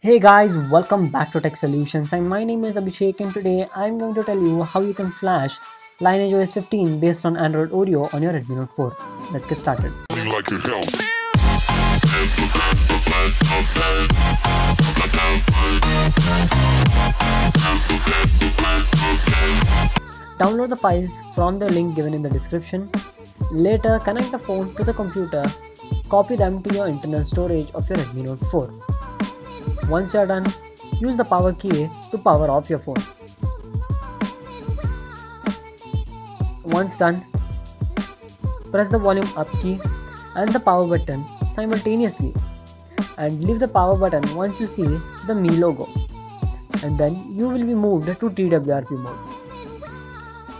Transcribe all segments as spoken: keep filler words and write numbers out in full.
Hey guys, welcome back to Tech Solutions, and my name is Abhishek, and today I'm going to tell you how you can flash LineageOS fifteen based on Android Oreo on your Redmi Note four. Let's get started. Download the files from the link given in the description. Later, connect the phone to the computer, copy them to your internal storage of your Redmi Note four. Once you are done, use the power key to power off your phone. Once done, press the volume up key and the power button simultaneously and leave the power button once you see the Mi logo, and then you will be moved to T W R P mode.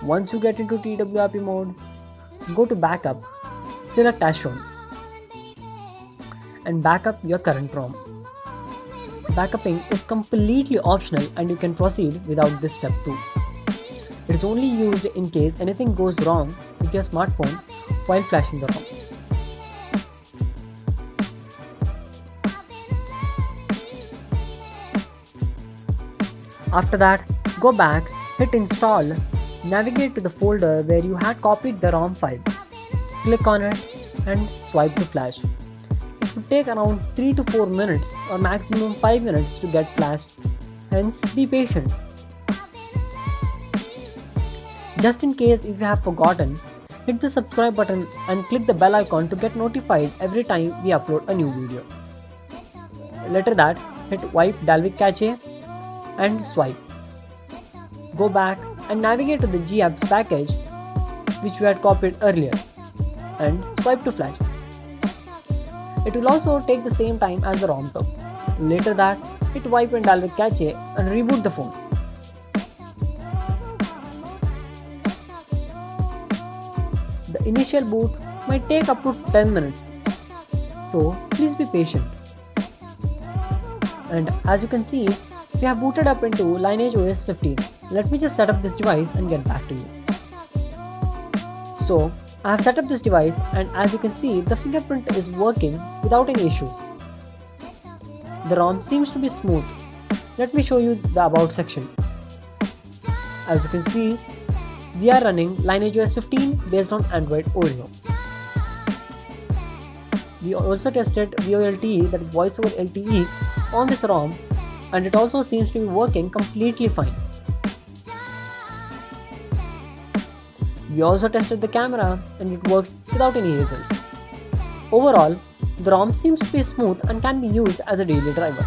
Once you get into T W R P mode, go to backup, select as shown and backup your current ROM. Backupping is completely optional and you can proceed without this step too. It is only used in case anything goes wrong with your smartphone while flashing the ROM. After that, go back, hit install, navigate to the folder where you had copied the ROM file, click on it and swipe to flash. It would take around three to four minutes or maximum five minutes to get flashed, hence be patient. Just in case if you have forgotten, hit the subscribe button and click the bell icon to get notified every time we upload a new video. Later that, hit wipe dalvik cache and swipe. Go back and navigate to the gapps package which we had copied earlier and swipe to flash. It will also take the same time as the ROM took. Later that, hit wipe and dalvik cache and reboot the phone. The initial boot might take up to ten minutes, so please be patient. And as you can see, we have booted up into LineageOS fifteen. Let me just set up this device and get back to you. So, I have set up this device, and as you can see, the fingerprint is working without any issues. The ROM seems to be smooth. Let me show you the about section. As you can see, we are running LineageOS fifteen based on Android Oreo. We also tested VoLTE, that is voice over L T E, on this ROM, and it also seems to be working completely fine. We also tested the camera and it works without any hassles. Overall, the ROM seems to be smooth and can be used as a daily driver.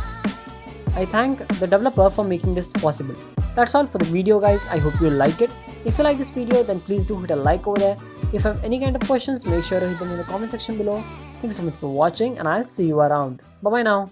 I thank the developer for making this possible. That's all for the video guys, I hope you like it. If you like this video, then please do hit a like over there. If you have any kind of questions, make sure to hit them in the comment section below. Thank you so much for watching and I'll see you around. Bye bye now.